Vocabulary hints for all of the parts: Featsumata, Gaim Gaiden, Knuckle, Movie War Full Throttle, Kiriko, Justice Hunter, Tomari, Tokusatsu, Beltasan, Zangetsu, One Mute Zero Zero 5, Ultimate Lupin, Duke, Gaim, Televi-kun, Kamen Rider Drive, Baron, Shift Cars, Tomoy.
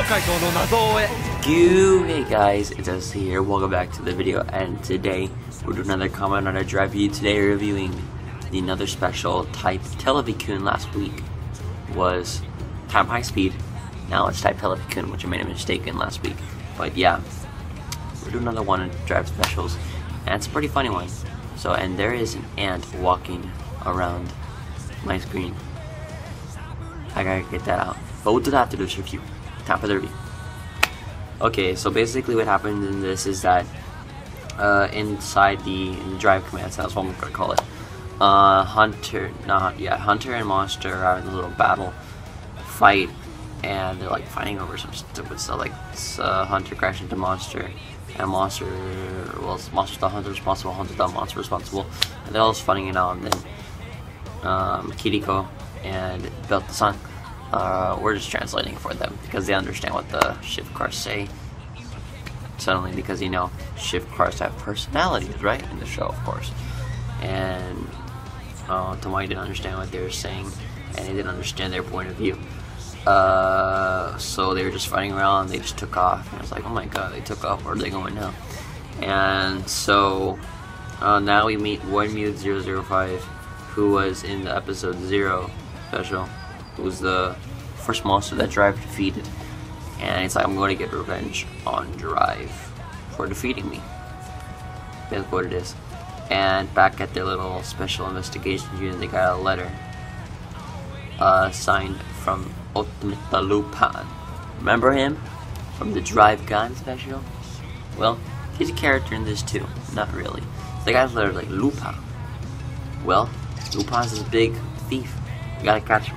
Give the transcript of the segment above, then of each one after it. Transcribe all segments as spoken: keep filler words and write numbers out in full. Hey guys, it's us here. Welcome back to the video, and today we're doing another Kamen Rider Drive review. Today we're reviewing the another special type Televi-kun. Last week was Time High Speed. Now it's type Televi-kun, which I made a mistake in last week. But yeah, we're doing another one of Drive specials, and it's a pretty funny one. So, and there is an ant walking around my screen. I gotta get that out. But we'll do that after this review. Top of the review. Okay, so basically what happened in this is that uh, inside the, in the drive commands, that's what I'm gonna call it. Uh, hunter, not yeah, hunter and monster are in a little battle fight, and they're like fighting over some stupid stuff. Like uh, hunter crashed into monster, and monster, well, monster's the hunter responsible, hunter's the monster responsible, and they're all just fighting it out. And then um, Kiriko and Beltasan. Uh, we're just translating for them because they understand what the shift cars say. Suddenly, because you know, shift cars have personalities, right? In the show, of course. And uh, Tomoy didn't understand what they were saying, and he didn't understand their point of view. Uh, so they were just fighting around, and they just took off. And I was like, oh my god, they took off, where are they going now? And so uh, now we meet One Mute Zero Zero five, who was in the episode zero special. It was the first monster that Drive defeated, and it's like, I'm going to get revenge on Drive for defeating me. That's what it is. And back at their little special investigation unit, they got a letter uh, signed from Ultimate Lupin. Remember him from the Drive Gaim special? Well, he's a character in this too. Not really. They got a letter like Lupin. Well, Lupin's this big thief. You gotta catch him.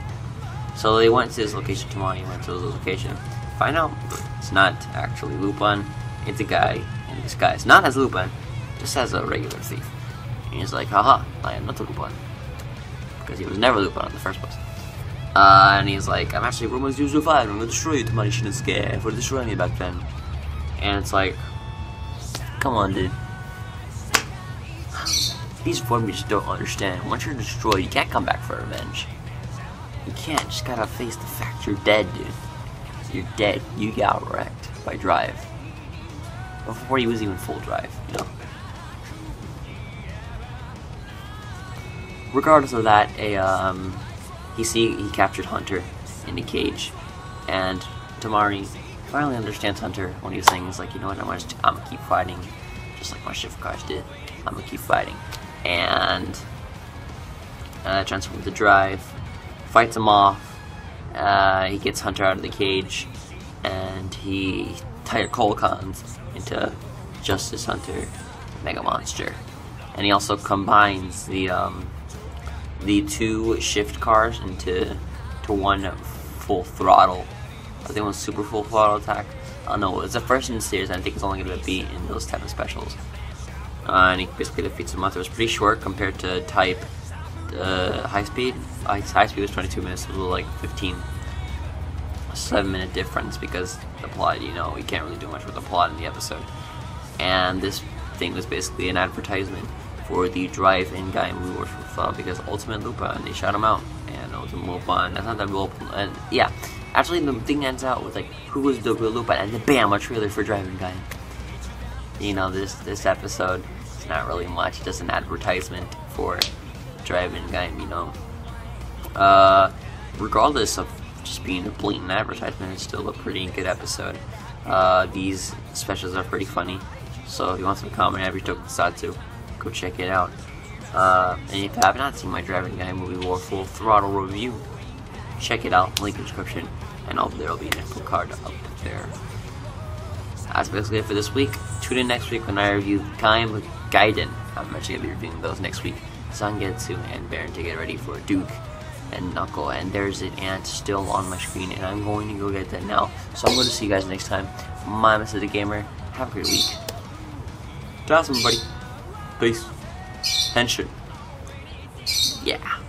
So they went to this location tomorrow, he went to this location. Find out it's not actually Lupin, it's a guy in disguise. Not as Lupin, just as a regular thief. And he's like, haha, I am not Lupin. Because he was never Lupin in the first place. Uh, and he's like, I'm actually Roman zero zero five, I'm going to destroy you, Tomari Shinsuke, for destroying me back then. And it's like, come on, dude. These formies don't understand. Once you're destroyed, you can't come back for revenge. You can't, just gotta face the fact you're dead, dude. You're dead. You got wrecked by Drive. Before he was even full Drive, you know? Regardless of that, a, um, he see he captured Hunter in the cage, and Tomari finally understands Hunter when he was saying, he's like, you know what, I'm gonna, I'm gonna keep fighting, just like my Shift Cars did. I'm gonna keep fighting. And uh, transformed to Drive. Fights him off, uh, he gets Hunter out of the cage, and he tired Cole Cons into Justice Hunter Mega Monster. And he also combines the um, the two Shift Cars into to one full throttle. I think it was super full throttle attack. I don't know, it's the first in the series, and I think it's only going to be in those type of specials. Uh, and he basically defeats Featsumata. It was pretty short compared to type Uh, high speed. Uh, high speed was twenty-two minutes. It was like fifteen. A seven-minute difference because the plot. You know, we can't really do much with the plot in the episode. And this thing was basically an advertisement for the Drive and Gaim we were with, because Ultimate Lupin, they shout him out, and Ultimate Lupin. That's not the real. And yeah, actually, the thing ends out with like, who was the real Lupin? And then bam, a trailer for Drive and Gaim. You know, this this episode is not really much. It's just an advertisement for Drive and Gaim, you know. Uh, regardless of just being a blatant advertisement, it's still a pretty good episode. Uh, these specials are pretty funny, so if you want some comedy every Tokusatsu, go check it out. Uh, and if you have not seen my Drive and Gaim movie or full throttle review, check it out, link in the description, and over there will be an info card up there. That's basically it for this week. Tune in next week when I review Gaim Gaiden. I'm actually going to be reviewing those next week. Zangetsu and Baron to get ready for Duke and Knuckle, and there's an ant still on my screen, and I'm going to go get that now. So I'm going to see you guys next time. My Mister the Gamer, have a great week. Awesome, buddy. Peace. Tension. Yeah.